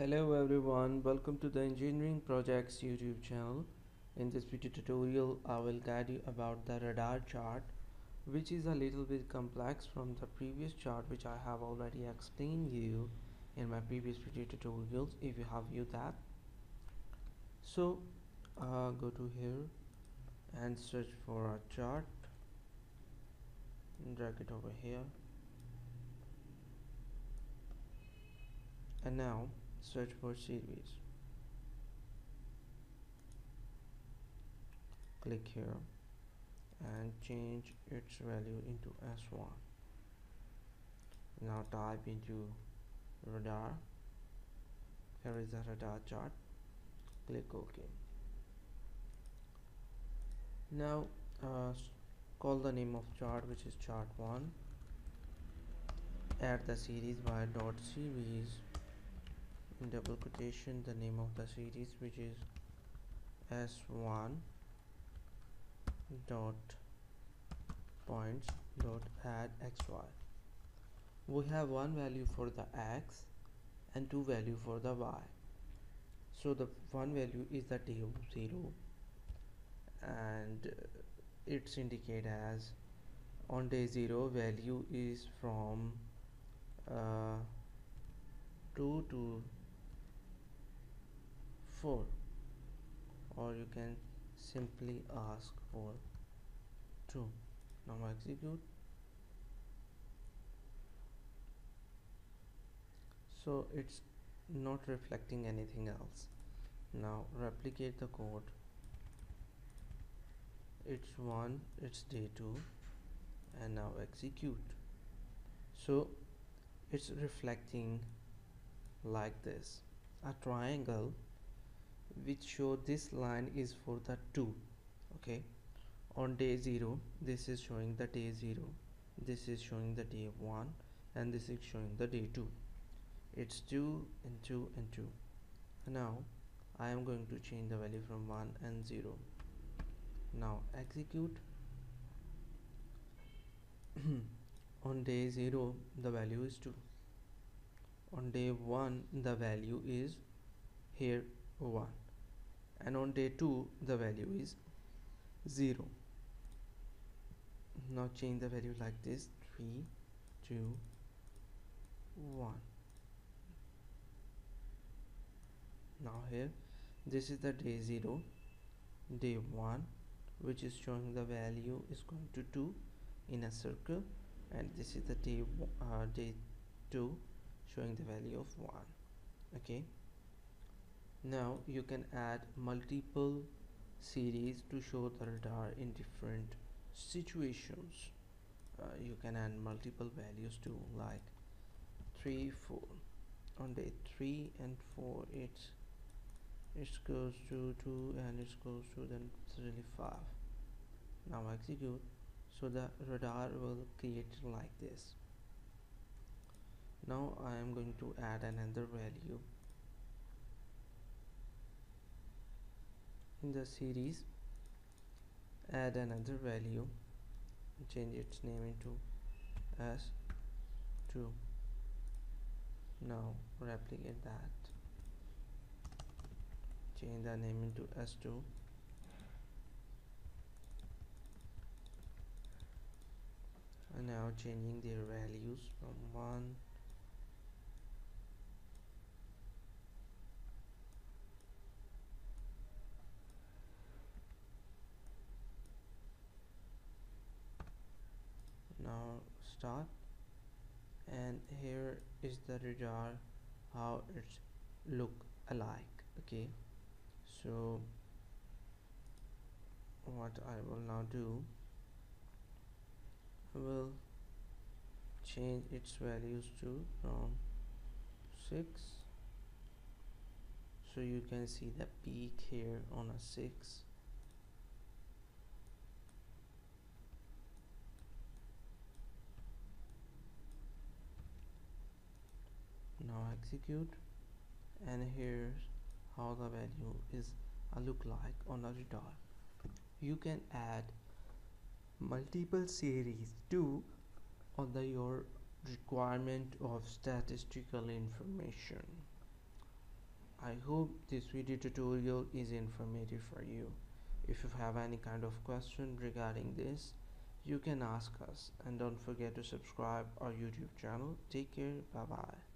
Hello everyone, welcome to the Engineering Projects YouTube channel. In this video tutorial I will guide you about the radar chart, which is a little bit complex from the previous chart which I have already explained you in my previous video tutorials if you have viewed that. So go to here and search for our chart, drag it over here, and now search for series. Click here and change its value into S1. Now type into radar. Here is the radar chart. Click OK. Now call the name of chart, which is chart 1. Add the series by dot series. In double quotation the name of the series, which is S1 dot points dot add xy. We have one value for the x and two value for the y. So the one value is the zero, and it's indicated as on day 0 value is from 2 to 4, or you can simply ask for 2. Now execute. So it's not reflecting anything else. Now replicate the code. It's 1, it's day 2, and now execute. So it's reflecting like this, a triangle which show this line is for the 2. Okay, on day 0 this is showing the day 0, this is showing the day 1, and this is showing the day 2. It's 2 and 2 and 2. Now I am going to change the value from 1 and 0. Now execute. On day 0 the value is 2, on day 1 the value is here 1, and on day 2 the value is 0. Now change the value like this, 3 2 1. Now here this is the day 0, day 1, which is showing the value is going to 2 in a circle, and this is the day 2 showing the value of 1. Okay, now you can add multiple series to show the radar in different situations. You can add multiple values too, like 3 4. On day 3 and 4 it goes to 2, and it goes to then 3 5. Now execute. So the radar will create like this. Now I am going to add another value in the series, add another value, change its name into S2. Now replicate that, change the name into S2, and now changing their values from 1 start, and here is the radar how it's look alike. Okay, so what I will now do, I will change its values to from 6, so you can see the peak here on a 6. Now execute, and here's how the value is look like on a radar. You can add multiple series to on the your requirement of statistical information. I hope this video tutorial is informative for you. If you have any kind of question regarding this, you can ask us, and don't forget to subscribe our YouTube channel. Take care. Bye bye.